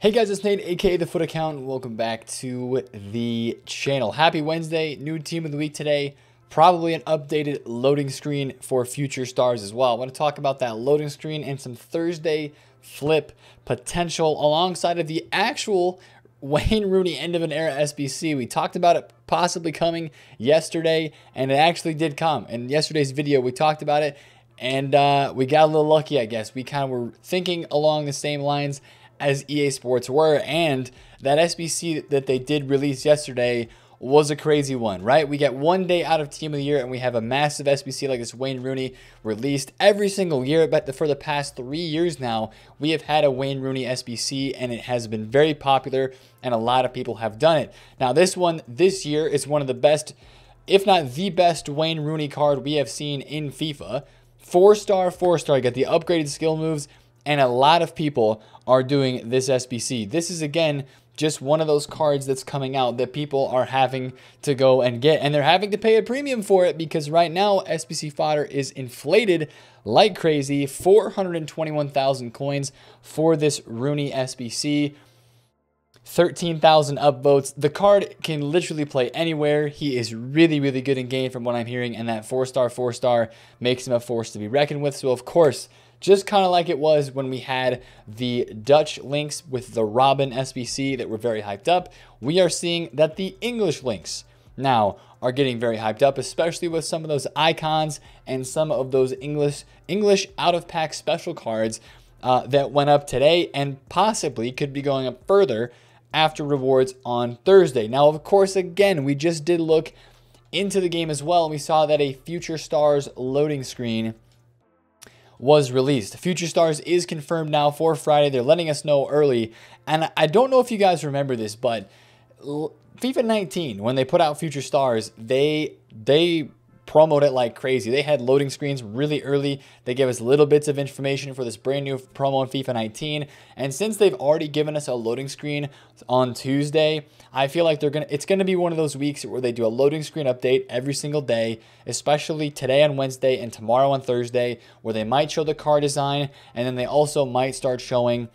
Hey guys, it's Nate, aka The Foot Account, and welcome back to the channel. Happy Wednesday, new team of the week today, probably an updated loading screen for Future Stars as well. I want to talk about that loading screen and some Thursday flip potential alongside of the actual Wayne Rooney end of an era SBC. We talked about it possibly coming yesterday, and it actually did come. In yesterday's video, we talked about it, and we got a little lucky, I guess. We kind of were thinking along the same lines as EA Sports were, and that SBC that they did release yesterday was a crazy one, right? We get one day out of Team of the Year, and we have a massive SBC like this Wayne Rooney released every single year. But for the past 3 years now, we have had a Wayne Rooney SBC, and it has been very popular, and a lot of people have done it. Now, this one this year is one of the best, if not the best, Wayne Rooney card we have seen in FIFA. Four-star. You got the upgraded skill moves, and a lot of people are doing this SBC. This is, again, just one of those cards that's coming out that people are having to go and get. And they're having to pay a premium for it because right now SBC fodder is inflated like crazy. 421,000 coins for this Rooney SBC. 13,000 upvotes. The card can literally play anywhere. He is really, really good in game from what I'm hearing. And that four-star makes him a force to be reckoned with. So, of course, just kind of like it was when we had the Dutch links with the Robin SBC that were very hyped up, we are seeing that the English links now are getting very hyped up, especially with some of those icons and some of those English out-of-pack special cards that went up today and possibly could be going up further after rewards on Thursday. Now, of course, again, we just did look into the game as well, and we saw that a Future Stars loading screen was released. Future Stars is confirmed now for Friday. They're letting us know early. And I don't know if you guys remember this, but FIFA 19, when they put out Future Stars, they promoted it like crazy. They had loading screens really early. They gave us little bits of information for this brand new promo in FIFA 19. And since they've already given us a loading screen on Tuesday, I feel like they're it's gonna be one of those weeks where they do a loading screen update every single day, especially today on Wednesday and tomorrow on Thursday, where they might show the car design, and then they also might start showing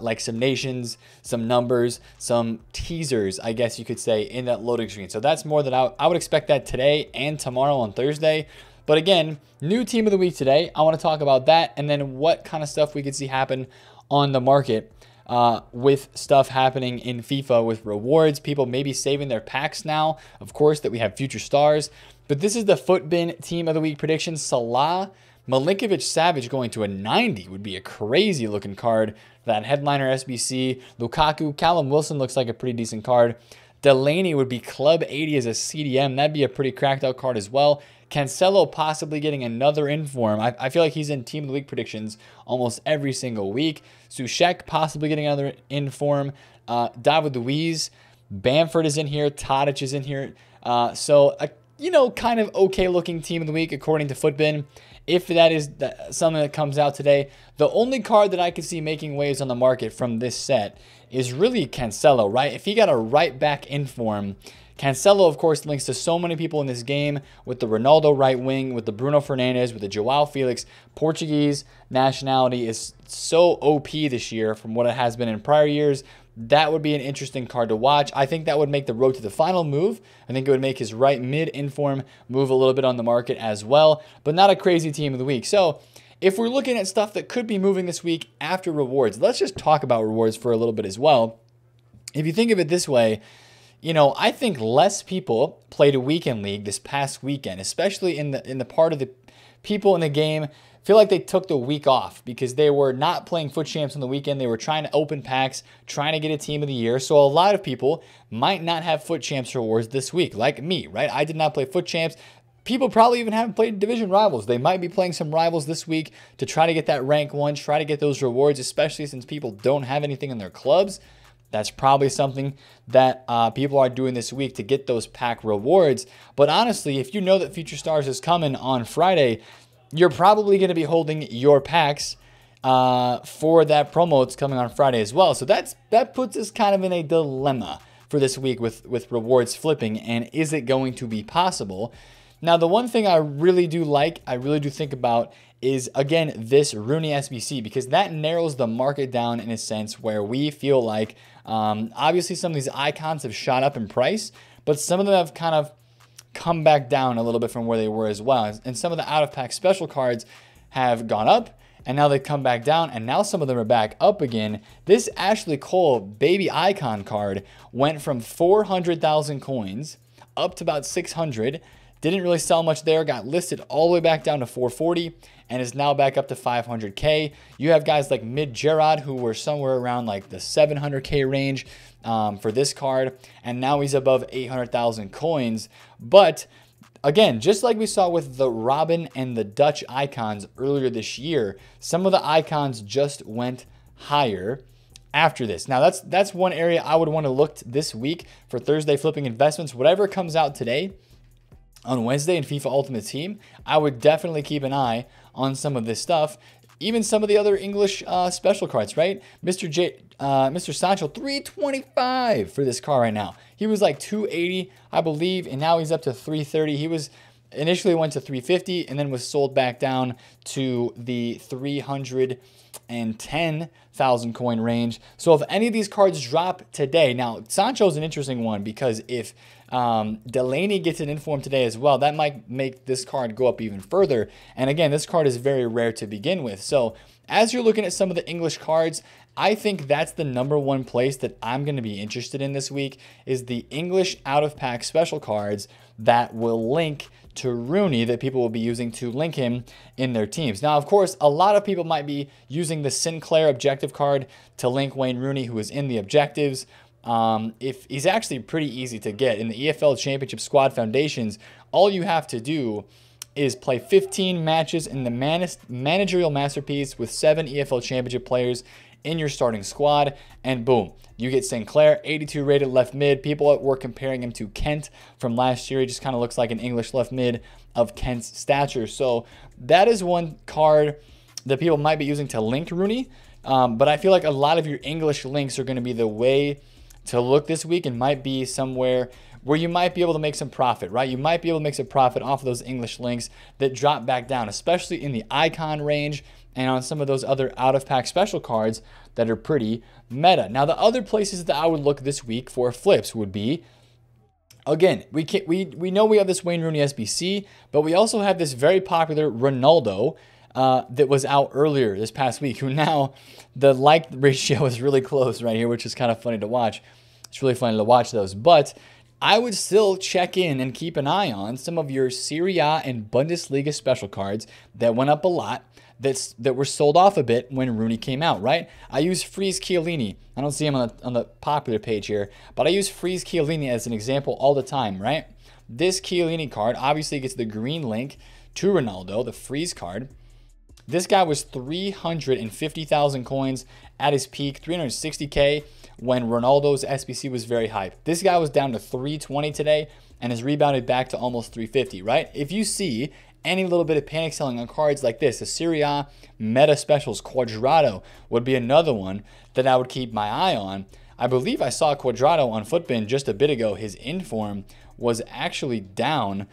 like some nations, some numbers, some teasers, I guess you could say, in that loading screen. So that's more than I would expect that today and tomorrow on Thursday. But again, new team of the week today. I want to talk about that and then what kind of stuff we could see happen on the market with stuff happening in FIFA with rewards, people maybe saving their packs now, of course, that we have Future Stars. But this is the Footbin team of the week prediction. Salah, Milinkovic-Savic going to a 90 would be a crazy looking card. That headliner SBC, Lukaku, Callum Wilson looks like a pretty decent card. Delaney would be club 80 as a CDM. That'd be a pretty cracked out card as well. Cancelo possibly getting another inform. I feel like he's in team of the week predictions almost every single week. Sushek possibly getting another inform. David Luiz, Bamford is in here. Tadic is in here. You know, kind of okay looking team of the week according to Footbin. If that is something that comes out today, the only card that I could see making waves on the market from this set is really Cancelo, right? If he got a right back inform, Cancelo, of course, links to so many people in this game with the Ronaldo right wing, with the Bruno Fernandes, with the Joao Felix. Portuguese nationality is so OP this year from what it has been in prior years. That would be an interesting card to watch. I think that would make the road to the final move. I think it would make his right mid-inform move a little bit on the market as well, but not a crazy team of the week. So if we're looking at stuff that could be moving this week after rewards, let's just talk about rewards for a little bit as well. If you think of it this way, you know, I think less people played a weekend league this past weekend, especially in the part of the people in the game feel like they took the week off because they were not playing foot champs on the weekend. They were trying to open packs, trying to get a team of the year. So a lot of people might not have foot champs rewards this week, like me, right? I did not play foot champs. People probably even haven't played division rivals. They might be playing some rivals this week to try to get that rank one, try to get those rewards, especially since people don't have anything in their clubs. That's probably something that people are doing this week to get those pack rewards. But honestly, if you know that Future Stars is coming on Friday, you're probably going to be holding your packs for that promo. It's coming on Friday as well. So that puts us kind of in a dilemma for this week with rewards flipping. And is it going to be possible? Now, the one thing I really do like, I really do think about is, again, this Rooney SBC, because that narrows the market down in a sense where we feel like, obviously some of these icons have shot up in price, but some of them have kind of come back down a little bit from where they were as well. And some of the out-of-pack special cards have gone up, and now they come back down, and now some of them are back up again. This Ashley Cole baby icon card went from 400,000 coins up to about 600. Didn't really sell much there, got listed all the way back down to 440 and is now back up to 500K. You have guys like Mid Gerrard who were somewhere around like the 700K range for this card, and now he's above 800,000 coins. But again, just like we saw with the Robin and the Dutch icons earlier this year, some of the icons just went higher after this. Now that's one area I would want to look this week for Thursday flipping investments. Whatever comes out today, on Wednesday in FIFA Ultimate Team, I would definitely keep an eye on some of this stuff. Even some of the other English special cards, right? Mr. Sancho, 325 for this car right now. He was like 280, I believe, and now he's up to 330. He was initially went to 350 and then was sold back down to the 310,000 coin range. So if any of these cards drop today, now Sancho's an interesting one because if Delaney gets an inform today as well, that might make this card go up even further. And again, this card is very rare to begin with. So as you're looking at some of the English cards, I think that's the number one place that I'm going to be interested in this week is the English out-of-pack special cards that will link to Rooney, that people will be using to link him in their teams. Now, of course, a lot of people might be using the Sinclair objective card to link Wayne Rooney, who is in the objectives. If he's actually pretty easy to get. In the EFL Championship Squad Foundations, all you have to do is play 15 matches in the managerial masterpiece with 7 EFL Championship players in your starting squad, and boom, you get Sinclair, 82 rated left mid. People were comparing him to Kent from last year. He just kind of looks like an English left mid of Kent's stature. So that is one card that people might be using to link Rooney. But I feel like a lot of your English links are going to be the way to look this week, and might be somewhere where you might be able to make some profit, right? You might be able to make some profit off of those English links that drop back down, especially in the icon range and on some of those other out-of-pack special cards that are pretty meta. Now, the other places that I would look this week for flips would be, again, we know we have this Wayne Rooney SBC, but we also have this very popular Ronaldo that was out earlier this past week, who now the like ratio is really close right here, which is kind of funny to watch. It's really funny to watch those, but I would still check in and keep an eye on some of your Serie A and Bundesliga special cards that went up a lot, that were sold off a bit when Rooney came out, right? I use Freeze Chiellini. I don't see him on the popular page here, but I use Freeze Chiellini as an example all the time, right? This Chiellini card obviously gets the green link to Ronaldo, the Freeze card. This guy was 350,000 coins at his peak, 360K when Ronaldo's SBC was very high. This guy was down to 320 today and has rebounded back to almost 350, right? If you see any little bit of panic selling on cards like this, the Serie A meta specials, Quadrado would be another one that I would keep my eye on. I believe I saw Quadrado on Footbin just a bit ago. His inform was actually down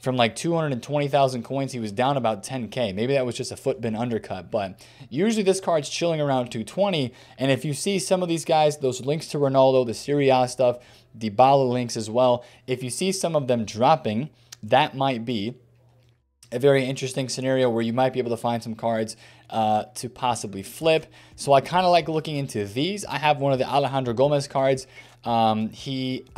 from like 220,000 coins. He was down about 10K. Maybe that was just a Footbin undercut, but usually this card's chilling around 220. And if you see some of these guys, those links to Ronaldo, the Serie A stuff, Dybala links as well, if you see some of them dropping, that might be a very interesting scenario where you might be able to find some cards to possibly flip. So I kind of like looking into these. I have one of the Alejandro Gomez cards. I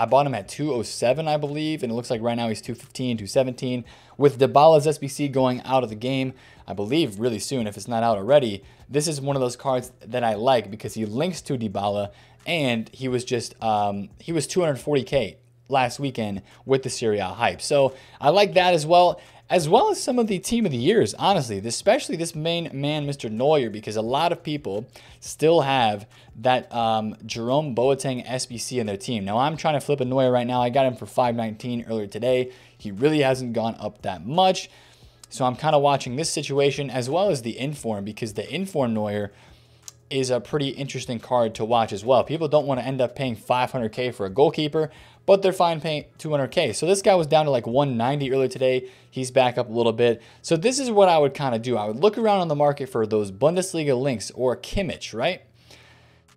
bought him at 207, I believe, and it looks like right now he's 215, 217. With Dybala's SBC going out of the game, I believe really soon, if it's not out already, this is one of those cards that I like because he links to Dybala, and he was just, he was 240K last weekend with the Serie A hype. So I like that as well as some of the team of the years, honestly, especially this main man, Mr. Neuer, because a lot of people still have that Jerome Boateng SBC in their team. Now, I'm trying to flip a Neuer right now. I got him for 519 earlier today. He really hasn't gone up that much. So I'm kind of watching this situation as well as the inform, because the inform Neuer is a pretty interesting card to watch as well. People don't want to end up paying 500K for a goalkeeper, but they're fine paying 200K. So this guy was down to like 190 earlier today. He's back up a little bit. So this is what I would kind of do. I would look around on the market for those Bundesliga links or Kimmich, right?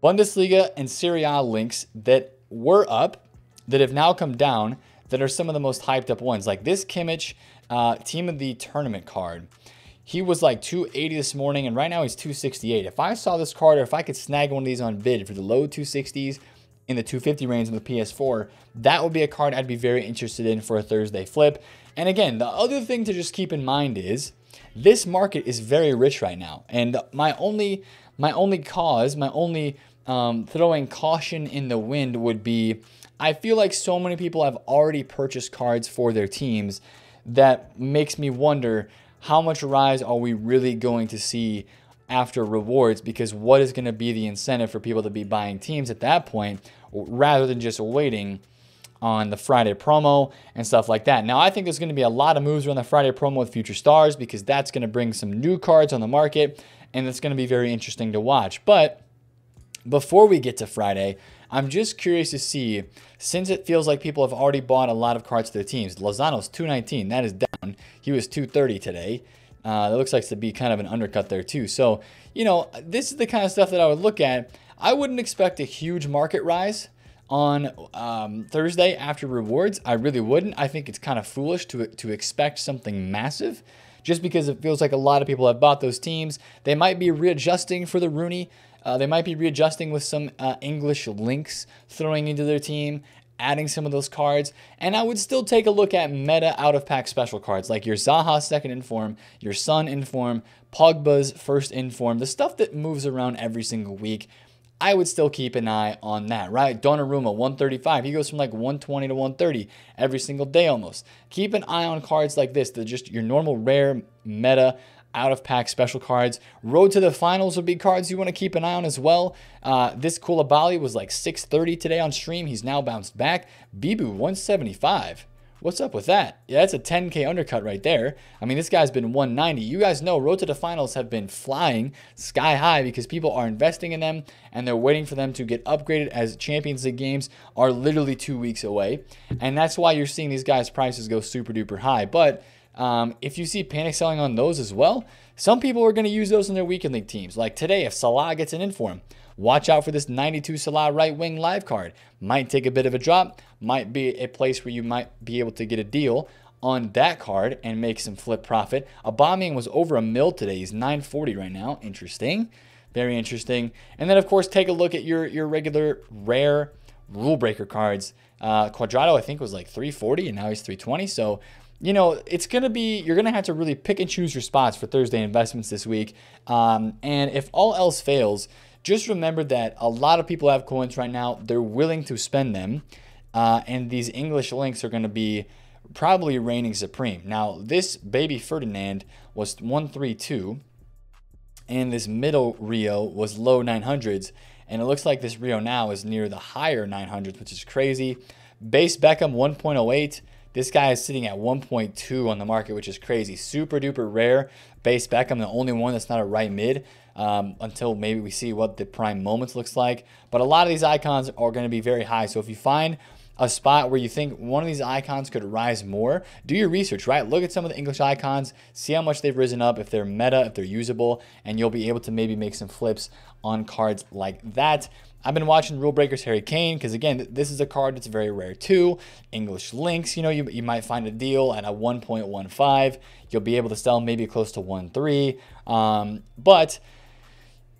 Bundesliga and Serie A links that were up, that have now come down, that are some of the most hyped up ones. Like this Kimmich team of the tournament card. He was like 280 this morning, and right now he's 268. If I saw this card, or if I could snag one of these on bid for the low 260s in the 250 range on the PS4, that would be a card I'd be very interested in for a Thursday flip. And again, the other thing to just keep in mind is this market is very rich right now. And my only throwing caution in the wind would be, I feel like so many people have already purchased cards for their teams that makes me wonder, how much rise are we really going to see after rewards? Because what is going to be the incentive for people to be buying teams at that point, rather than just waiting on the Friday promo and stuff like that? Now, I think there's going to be a lot of moves around the Friday promo with Future Stars, because that's going to bring some new cards on the market, and it's going to be very interesting to watch. But before we get to Friday, I'm just curious to see, since it feels like people have already bought a lot of cards to their teams. Lozano's 219, that is down. He was 230 today. That looks like to be kind of an undercut there too. So, you know, this is the kind of stuff that I would look at. I wouldn't expect a huge market rise on Thursday after rewards. I really wouldn't. I think it's kind of foolish to expect something massive, just because it feels like a lot of people have bought those teams. They might be readjusting for the Rooney. They might be readjusting with some English links throwing into their team, adding some of those cards. And I would still take a look at meta out-of-pack special cards, like your Zaha second in form, your Son in form, Pogba's first in form, the stuff that moves around every single week. I would still keep an eye on that, right? Donnarumma, 135. He goes from like 120 to 130 every single day almost. Keep an eye on cards like this. They're just your normal rare meta out-of-pack special cards. Road to the finals would be cards you want to keep an eye on as well. This Koulibaly was like 630 today on stream. He's now bounced back. Bibu, 175. What's up with that? Yeah, that's a 10K undercut right there. I mean, this guy's been 190. You guys know Road to the Finals have been flying sky high because people are investing in them and they're waiting for them to get upgraded, as Champions League games are literally 2 weeks away. And that's why you're seeing these guys' prices go super duper high. But if you see panic selling on those as well, some people are going to use those in their weekend league teams. Like today, if Salah gets an inform, watch out for this 92 Salah right wing live card. Might take a bit of a drop, might be a place where you might be able to get a deal on that card and make some flip profit. Aubameyang was over $1 million today. He's 940 right now. Interesting. Very interesting. And then, of course, take a look at your regular rare rule breaker cards. Quadrado, I think, was like 340 and now he's 320. So, you know, it's going to be, you're going to have to really pick and choose your spots for Thursday investments this week. And if all else fails, just remember that a lot of people have coins right now. They're willing to spend them. And these English links are going to be probably reigning supreme. Now, this baby Ferdinand was 132. And this middle Rio was low 900s. And it looks like this Rio now is near the higher 900s, which is crazy. Base Beckham, 1.08. This guy is sitting at 1.2 on the market, which is crazy. Super duper rare base Beckham, the only one that's not a right mid until maybe we see what the prime moments looks like. But a lot of these icons are going to be very high. So if you find a spot where you think one of these icons could rise more, do your research, right? Look at some of the English icons, see how much they've risen up, if they're meta, if they're usable, and you'll be able to maybe make some flips on cards like that. I've been watching Rule Breakers Harry Kane because, again, this is a card that's very rare too. English links, you know, you might find a deal at a 1.15. You'll be able to sell maybe close to 1.3. But,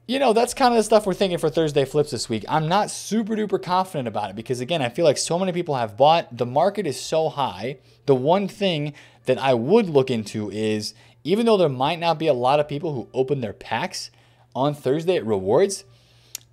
you know, that's kind of the stuff we're thinking for Thursday flips this week. I'm not super duper confident about it because, again, I feel like so many people have bought. The market is so high. The one thing that I would look into is, even though there might not be a lot of people who open their packs on Thursday at rewards,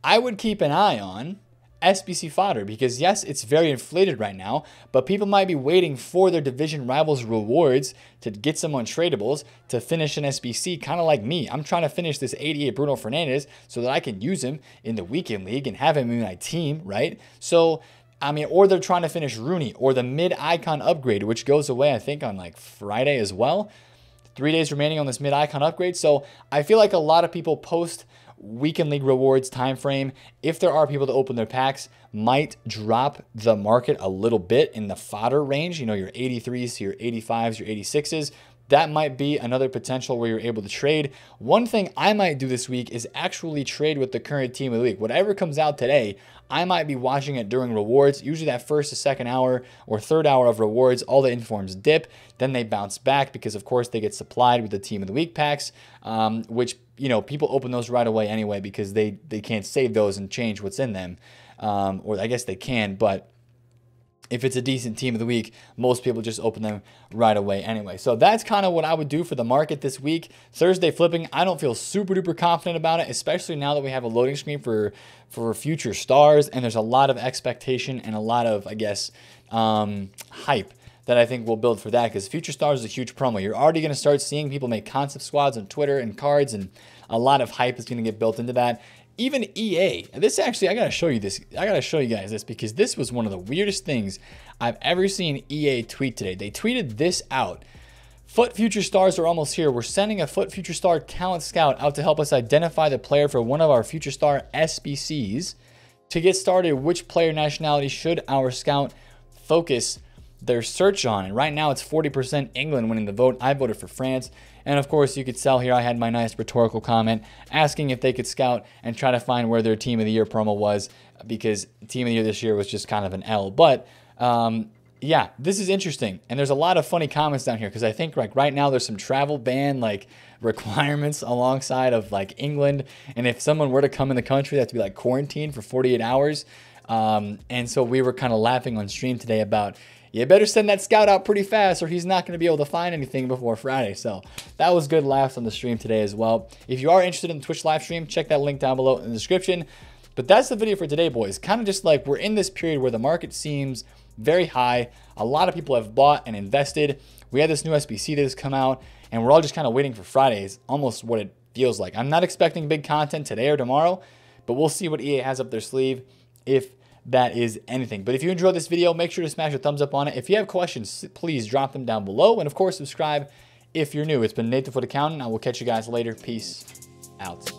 I would keep an eye on SBC fodder because, yes, it's very inflated right now, but people might be waiting for their division rivals' rewards to get some untradables to finish an SBC, kind of like me. I'm trying to finish this 88 Bruno Fernandes so that I can use him in the weekend league and have him in my team, right? So, I mean, or they're trying to finish Rooney or the mid-icon upgrade, which goes away, I think, on like Friday as well. 3 days remaining on this mid-icon upgrade. So I feel like a lot of people post weekend league rewards time frame, if there are people that open their packs, might drop the market a little bit in the fodder range, you know, your 83s to your 85s, your 86s. That might be another potential where you're able to trade. One thing I might do this week is actually trade with the current team of the week. Whatever comes out today, I might be watching it during rewards, usually that first to second hour or third hour of rewards. All the informs dip, then they bounce back because, of course, they get supplied with the team of the week packs, which, you know, people open those right away anyway because they can't save those and change what's in them. Or I guess they can, but if it's a decent team of the week, most people just open them right away anyway. So that's kind of what I would do for the market this week. Thursday flipping, I don't feel super duper confident about it, especially now that we have a loading screen for Future Stars, and there's a lot of expectation and a lot of, I guess, hype that I think will build for that, because Future Stars is a huge promo. You're already going to start seeing people make concept squads on Twitter and cards, and a lot of hype is going to get built into that. Even EA, this actually, I gotta show you this. I gotta show you guys this because this was one of the weirdest things I've ever seen EA tweet today. They tweeted this out. Foot Future Stars are almost here. We're sending a Foot Future Star talent scout out to help us identify the player for one of our Future Star SBCs. To get started, which player nationality should our scout focus their search on? And right now it's 40% England winning the vote. I voted for France. And of course, you could sell here. I had my nice rhetorical comment asking if they could scout and try to find where their Team of the Year promo was, because Team of the Year this year was just kind of an L. But yeah, this is interesting. And there's a lot of funny comments down here because I think like right now there's some travel ban like requirements alongside of like England. And if someone were to come in the country, they have to be like quarantined for 48 hours. And so we were kind of laughing on stream today about, you better send that scout out pretty fast or he's not going to be able to find anything before Friday. So that was good laughs on the stream today as well. If you are interested in the Twitch live stream, check that link down below in the description. But that's the video for today, boys. Kind of just like we're in this period where the market seems very high. A lot of people have bought and invested. We had this new SBC that has come out and we're all just kind of waiting for Fridays, almost what it feels like. I'm not expecting big content today or tomorrow, but we'll see what EA has up their sleeve if that is anything. But if you enjoyed this video, make sure to smash a thumbs up on it. If you have questions, please drop them down below. And of course, subscribe if you're new. It's been Nate the Foot Accountant. I will catch you guys later. Peace out.